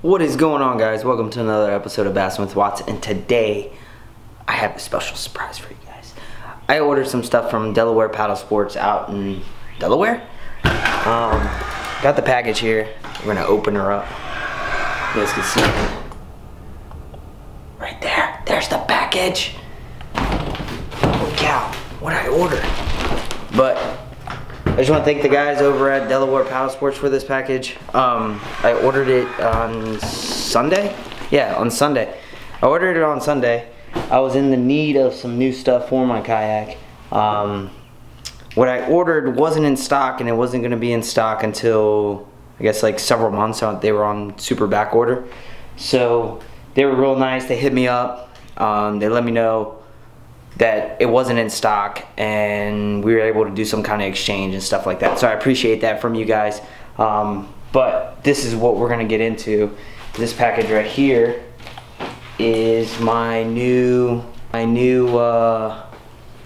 What is going on, guys? Welcome to another episode of Bass with Watson, and today I have a special surprise for you guys. I ordered some stuff from Delaware Paddle Sports out in Delaware. Got the package here. We're gonna open her up. You guys can see it. Right there, there's the package. Holy cow, what I ordered. But I just want to thank the guys over at Delaware Paddle Sports for this package. I ordered it on Sunday. Yeah, on Sunday. I ordered it on Sunday. I was in the need of some new stuff for my kayak. What I ordered wasn't in stock, and it wasn't going to be in stock until, I guess, like several months out. They were on super back order. So they were real nice. They hit me up. They let me know that it wasn't in stock, and we were able to do some kind of exchange and stuff like that. So I appreciate that from you guys. But this is what we're gonna get into. This package right here is my new I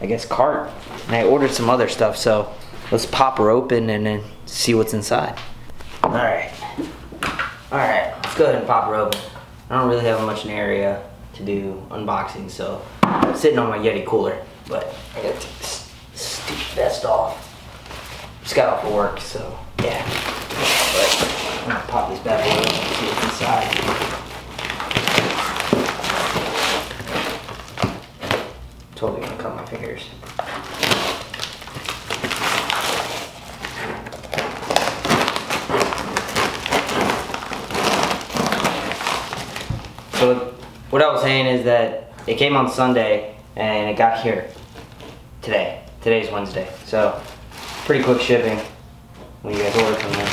guess, cart. And I ordered some other stuff, so let's pop her open and then see what's inside. All right, let's go ahead and pop her open. I don't really have much an area to do unboxing, so I'm sitting on my Yeti cooler, but I gotta take this stupid vest off. Just got off of work, so yeah. But I'm gonna pop this bad boy up and see what's inside. Totally gonna cut my fingers. So what I was saying is that it came on Sunday and it got here today. Today's Wednesday, so pretty quick shipping when you guys order from there.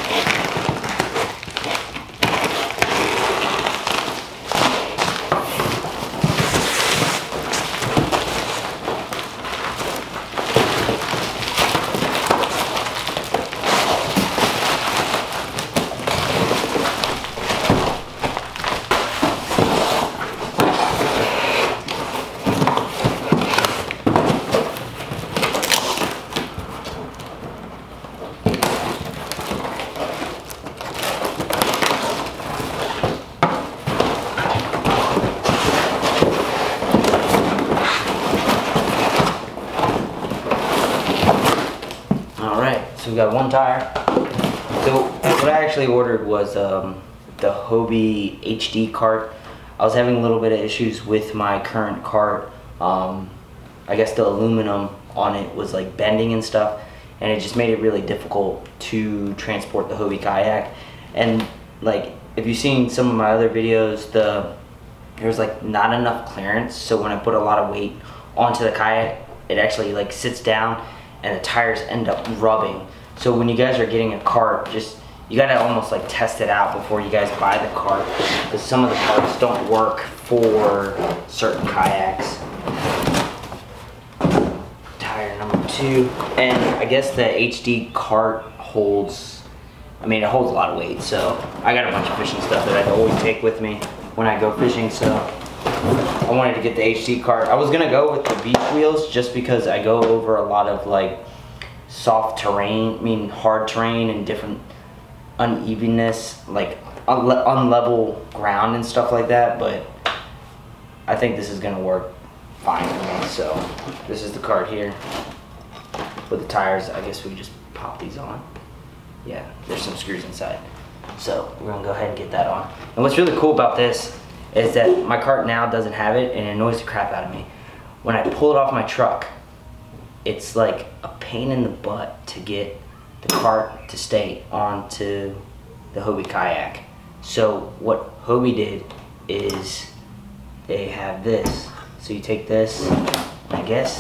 We got one tire. So what I actually ordered was the Hobie HD cart. I was having a little bit of issues with my current cart. I guess the aluminum on it was like bending and stuff, and it just made it really difficult to transport the Hobie kayak. And like, if you've seen some of my other videos, there's like not enough clearance, so when I put a lot of weight onto the kayak, it actually like sits down and the tires end up rubbing. So when you guys are getting a cart, you gotta almost like test it out before you guys buy the cart, because some of the carts don't work for certain kayaks. Tire number two, and I guess the HD cart holds, I mean, it holds a lot of weight, so I got a bunch of fishing stuff that I always take with me when I go fishing, so I wanted to get the HD cart. I was gonna go with the beach wheels just because I go over a lot of like soft terrain, I mean hard terrain, and different unevenness, like unlevel ground and stuff like that, but I think this is gonna work fine for me. So this is the cart here with the tires. I guess we just pop these on. Yeah, there's some screws inside, so we're gonna go ahead and get that on. And what's really cool about this is that my cart now doesn't have it, and it annoys the crap out of me. When I pull it off my truck, it's like a pain in the butt to get the cart to stay onto the Hobie kayak. So what Hobie did is they have this. So you take this, and I guess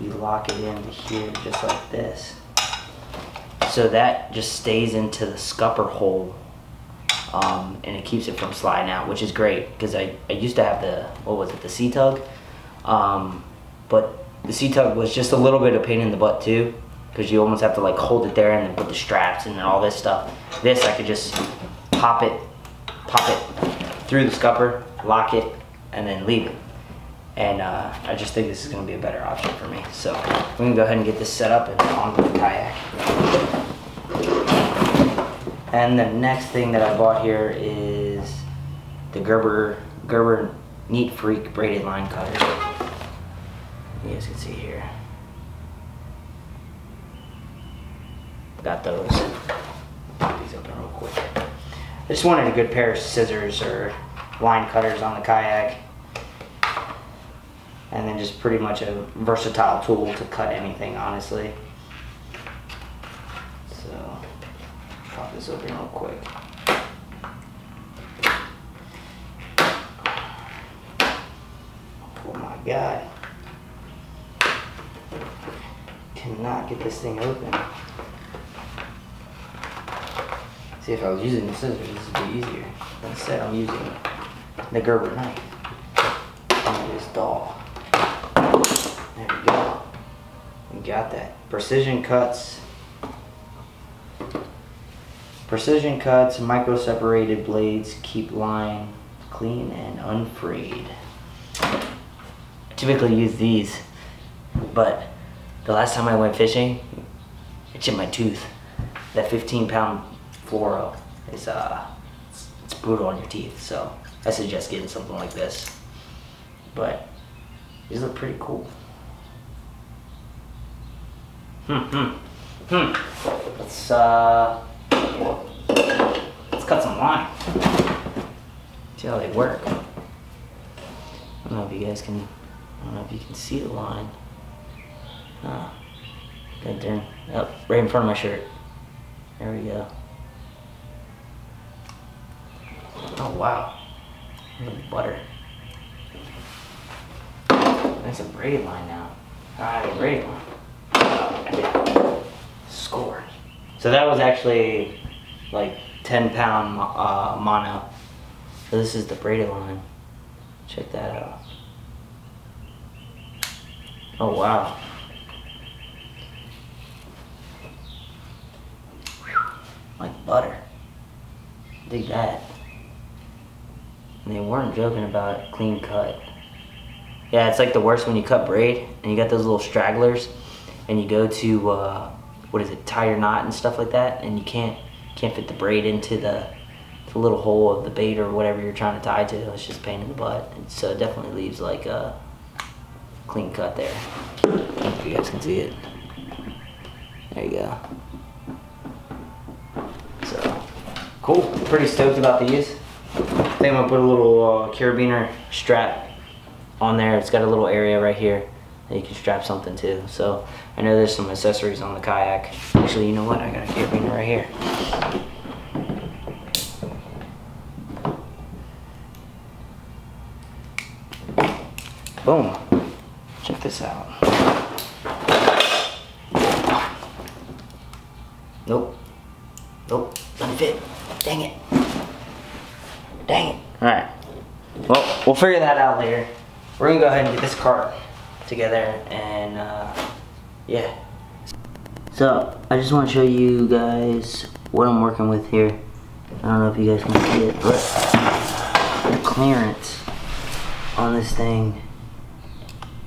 you lock it into here just like this. So that just stays into the scupper hole. And it keeps it from sliding out, which is great, because I used to have the Sea Tug, but the Sea Tug was just a little bit of pain in the butt too, because you almost have to like hold it there and then put the straps and all this stuff. This, I could just pop it through the scupper, lock it, and then leave it. And I just think this is going to be a better option for me. So we're going to go ahead and get this set up and onto the kayak. And the next thing that I bought here is the Gerber Neat Freak Braided Line Cutter. You guys can see here. Got those. Pop these open real quick. I just wanted a good pair of scissors or line cutters on the kayak. And then just pretty much a versatile tool to cut anything, honestly. So, pop this open real quick. Oh my God. Cannot get this thing open. See, if I was using the scissors, this would be easier. Instead, I'm using the Gerber knife. And this doll. There we go. We got that. Precision cuts. Precision cuts, micro-separated blades keep line clean and unfrayed. I typically use these, but the last time I went fishing, it's in my tooth. That 15-pound fluoro is it's brutal on your teeth, so I suggest getting something like this. But these look pretty cool. Let's cut some line. See how they work. I don't know if you can see the line. Oh, good turn. Oh, right in front of my shirt. There we go. Oh wow. Butter. That's a braided line now. Alright, braided line. Score. So that was actually like 10-pound mono. So this is the braided line. Check that out. Oh wow. Like butter. Dig that. And they weren't joking about it. Clean cut. Yeah, it's like the worst when you cut braid and you got those little stragglers and you go to what is it, tie your knot and stuff like that, and you can't fit the braid into the little hole of the bait or whatever you're trying to tie to. It's just a pain in the butt. And so it definitely leaves like a clean cut there. I don't know if you guys can see it. There you go. So cool. Pretty stoked about these. I think I'm gonna put a little carabiner strap on there. It's got a little area right here. You can strap something too. So I know there's some accessories on the kayak. Actually, you know what? I got a carabiner right here. Boom. Check this out. Nope. Nope. Doesn't fit. Dang it. Dang it. All right. Well, we'll figure that out later. We're gonna go ahead and get this cart together, and yeah. So I just want to show you guys what I'm working with here. I don't know if you guys can see it, but the clearance on this thing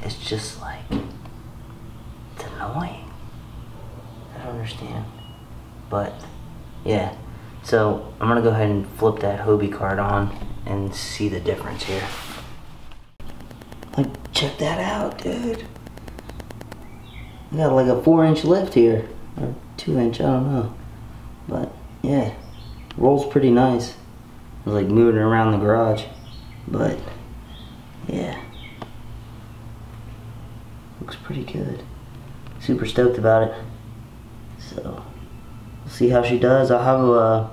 is just like, it's annoying. I don't understand, but yeah. So I'm gonna go ahead and flip that Hobie cart on and see the difference here. Like, check that out, dude. We got like a 4-inch lift here, or 2-inch, I don't know. But yeah, rolls pretty nice. I was like moving it around the garage, but yeah, looks pretty good. Super stoked about it. So we'll see how she does. I'll have a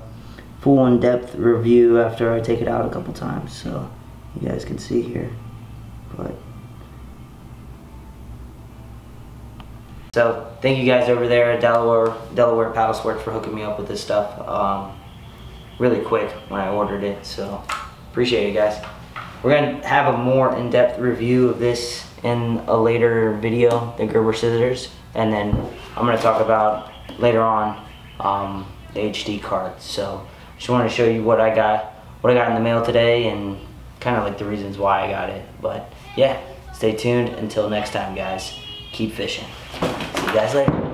full in-depth review after I take it out a couple times, so you guys can see here. But so thank you guys over there at Delaware Paddle Sports for hooking me up with this stuff really quick when I ordered it, so appreciate you guys. We're gonna have a more in-depth review of this in a later video, the Gerber scissors, and then I'm gonna talk about later on the HD cart. So just wanted to show you what I got in the mail today, and kind of like the reasons why I got it. But yeah, stay tuned until next time, guys. Keep fishing. See you guys later.